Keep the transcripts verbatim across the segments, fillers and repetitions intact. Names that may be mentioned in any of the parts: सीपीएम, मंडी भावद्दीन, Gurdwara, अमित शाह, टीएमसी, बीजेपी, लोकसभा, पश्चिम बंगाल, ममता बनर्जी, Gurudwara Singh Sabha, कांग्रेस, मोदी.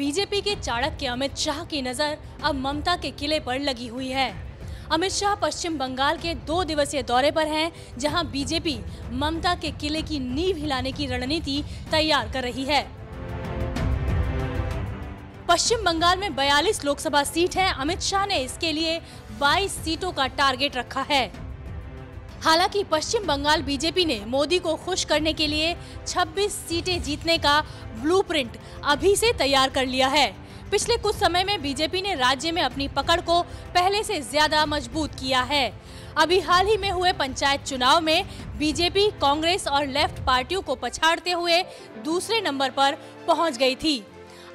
बीजेपी के चाणक्य अमित शाह की नज़र अब ममता के किले पर लगी हुई है। अमित शाह पश्चिम बंगाल के दो दिवसीय दौरे पर हैं, जहां बीजेपी ममता के किले की नींव हिलाने की रणनीति तैयार कर रही है। पश्चिम बंगाल में बयालीस लोकसभा सीट हैं। अमित शाह ने इसके लिए बाईस सीटों का टारगेट रखा है। हालांकि पश्चिम बंगाल बीजेपी ने मोदी को खुश करने के लिए छब्बीस सीटें जीतने का ब्लूप्रिंट अभी से तैयार कर लिया है। पिछले कुछ समय में बीजेपी ने राज्य में अपनी पकड़ को पहले से ज्यादा मजबूत किया है। अभी हाल ही में हुए पंचायत चुनाव में बीजेपी कांग्रेस और लेफ्ट पार्टियों को पछाड़ते हुए दूसरे नंबर पर पहुंच गई थी।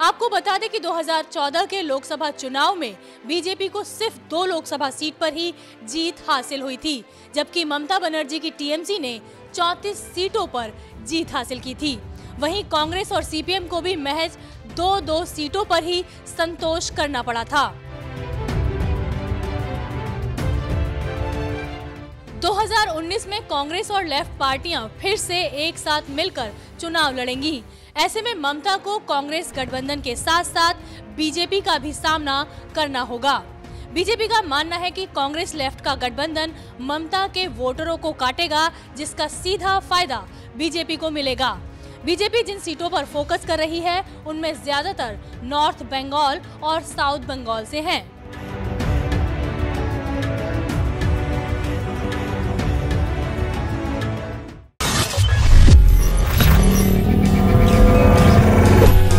आपको बता दें कि दो हज़ार चौदह के लोकसभा चुनाव में बीजेपी को सिर्फ दो लोकसभा सीट पर ही जीत हासिल हुई थी, जबकि ममता बनर्जी की टीएमसी ने चौंतीस सीटों पर जीत हासिल की थी। वहीं कांग्रेस और सीपीएम को भी महज दो दो सीटों पर ही संतोष करना पड़ा था। दो हज़ार उन्नीस में कांग्रेस और लेफ्ट पार्टियां फिर से एक साथ मिलकर चुनाव लड़ेंगी। ऐसे में ममता को कांग्रेस गठबंधन के साथ साथ बीजेपी का भी सामना करना होगा। बीजेपी का मानना है कि कांग्रेस लेफ्ट का गठबंधन ममता के वोटरों को काटेगा, जिसका सीधा फायदा बीजेपी को मिलेगा। बीजेपी जिन सीटों पर फोकस कर रही है उनमें ज्यादातर नॉर्थ बंगाल और साउथ बंगाल से हैं।